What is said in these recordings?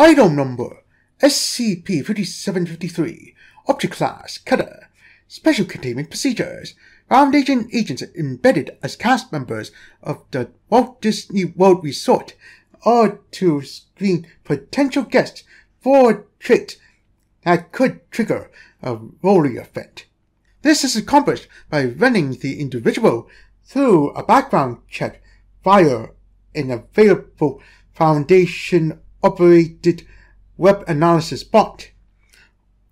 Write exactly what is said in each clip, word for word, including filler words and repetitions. Item number S C P fifty-seven fifty-three, Object Class Cutter, Special Containment Procedures. Foundation agents embedded as cast members of the Walt Disney World Resort are to screen potential guests for traits that could trigger a Rowley effect. This is accomplished by running the individual through a background check via an available Foundation-operated web analysis bot.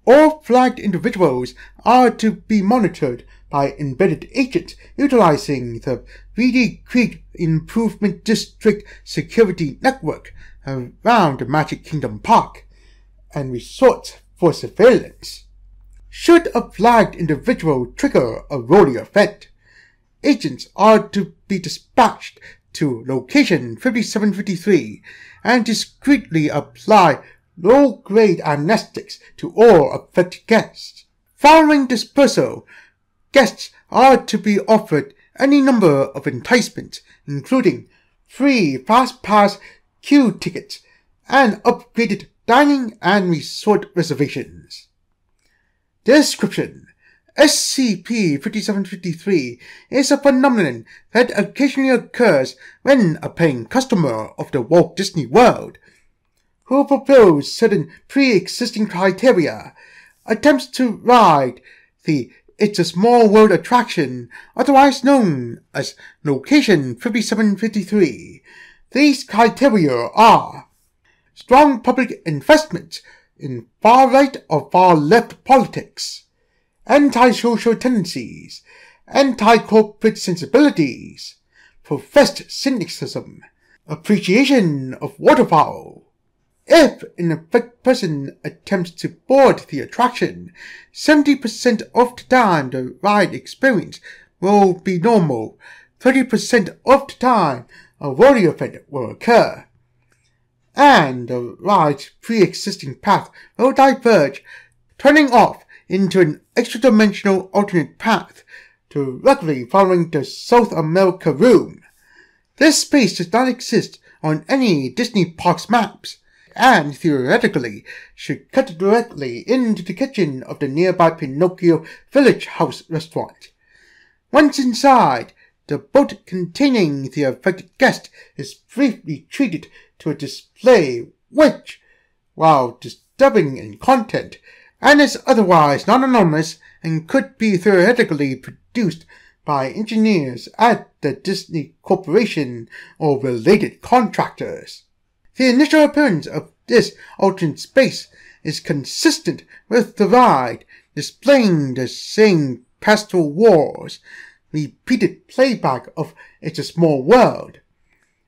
All flagged individuals are to be monitored by embedded agents utilizing the Weedy Creek Improvement District Security Network around Magic Kingdom Park and resorts for surveillance. Should a flagged individual trigger a Rowley effect, agents are to be dispatched to location fifty-seven fifty-three and discreetly apply low-grade amnestics to all affected guests. Following dispersal, guests are to be offered any number of enticements, including free Fast Pass queue tickets and upgraded dining and resort reservations. Description: S C P fifty-seven fifty-three is a phenomenon that occasionally occurs when a paying customer of the Walt Disney World, who fulfills certain pre-existing criteria, attempts to ride the It's a Small World attraction, otherwise known as Location fifty-seven fifty-three. These criteria are strong public investment in far-right or far-left politics, anti-social tendencies, anti-corporate sensibilities, professed cynicism, appreciation of waterfowl. If an affected person attempts to board the attraction, seventy percent of the time the ride experience will be normal, thirty percent of the time a Rowley effect will occur, and the ride's pre-existing path will diverge, turning off into an extra-dimensional alternate path directly following the South America room. This space does not exist on any Disney Parks maps, and theoretically should cut directly into the kitchen of the nearby Pinocchio Village House restaurant. Once inside, the boat containing the affected guest is briefly treated to a display which, while disturbing in content, and is otherwise non-anonymous and could be theoretically produced by engineers at the Disney Corporation or related contractors. The initial appearance of this alternate space is consistent with the ride, displaying the same pastel walls, repeated playback of It's a Small World,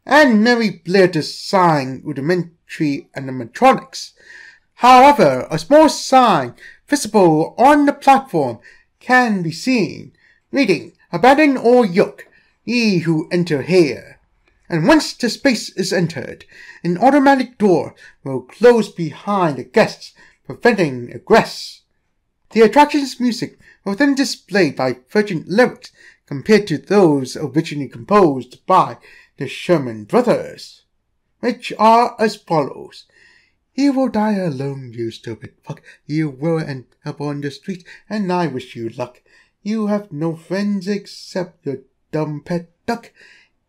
and Mary Blair design rudimentary animatronics. However, a small sign visible on the platform can be seen, reading, "Abandon all yoke, ye who enter here." And once the space is entered, an automatic door will close behind the guests, preventing egress. The attraction's music will then be displayed by Virgin lyrics compared to those originally composed by the Sherman Brothers, which are as follows: "You will die alone, you stupid fuck. You will end up on the street, and I wish you luck. You have no friends except your dumb pet duck.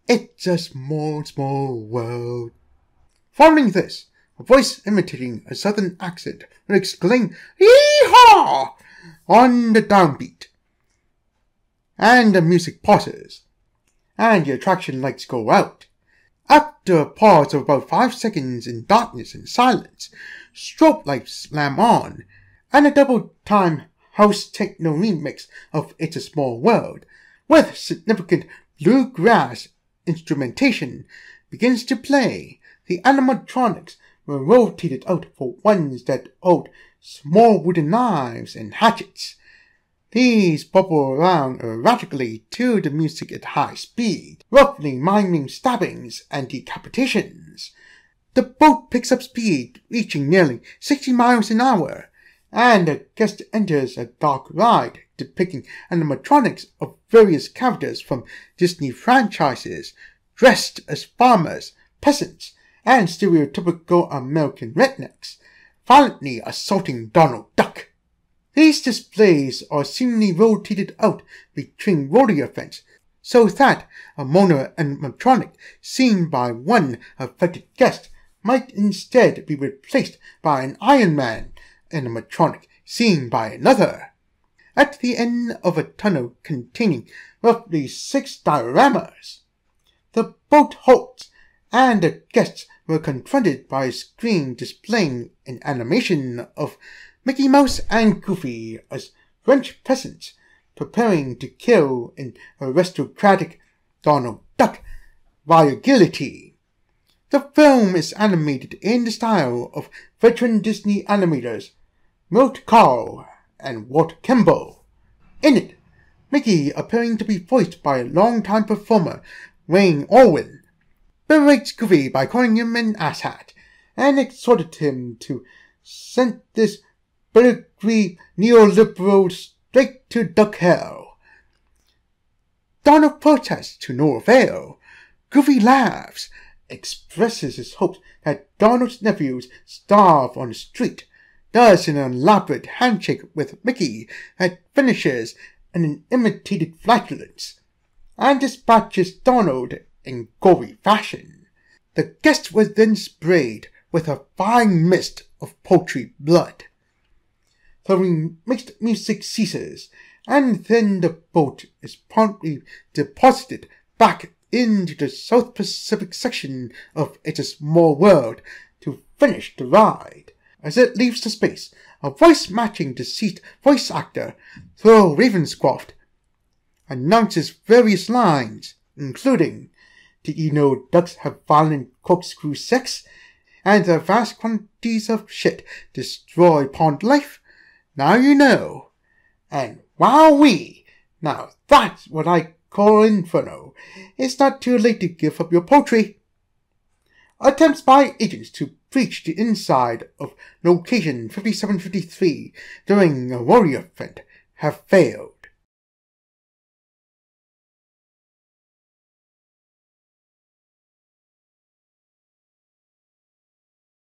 It's a small, small world." Following this, a voice imitating a southern accent will exclaim, "Yee-haw!" on the downbeat, and the music pauses, and the attraction lights go out. After a pause of about five seconds in darkness and silence, strobe lights slam on, and a double-time house techno remix of It's a Small World, with significant bluegrass instrumentation, begins to play. The animatronics were rotated out for ones that hold small wooden knives and hatchets. These bobble around erratically to the music at high speed, roughly miming stabbings and decapitations. The boat picks up speed, reaching nearly sixty miles an hour, and the guest enters a dark ride depicting animatronics of various characters from Disney franchises, dressed as farmers, peasants, and stereotypical American rednecks, violently assaulting Donald Duck. These displays are seemingly rotated out between rodeo events, so that a mono animatronic seen by one affected guest might instead be replaced by an Iron Man animatronic seen by another. At the end of a tunnel containing roughly six dioramas, the boat halts, and the guests were confronted by a screen displaying an animation of Mickey Mouse and Goofy as French peasants preparing to kill an aristocratic Donald Duck via guillotine. The film is animated in the style of veteran Disney animators Milt Carl and Walt Kimball. In it, Mickey, appearing to be voiced by longtime performer Wayne Orwell, berates Goofy by calling him an asshat, and exhorted him to send this billigree neoliberal straight to duck hell. Donald protests to no avail. Goofy laughs, expresses his hopes that Donald's nephews starve on the street, does an elaborate handshake with Mickey that finishes in an imitated flatulence, and dispatches Donald in gory fashion. The guest was then sprayed with a fine mist of poultry blood. The mixed music ceases, and then the boat is promptly deposited back into the South Pacific section of It's a Small World to finish the ride. As it leaves the space, a voice-matching deceased voice actor, Thor Ravenscroft, announces various lines, including, "Did you know ducks have violent corkscrew sex? And the vast quantities of shit destroy pond life? Now you know." And wowee! Now that's what I call inferno. It's not too late to give up your poultry. Attempts by agents to breach the inside of location fifty-seven fifty-three during a warrior event have failed.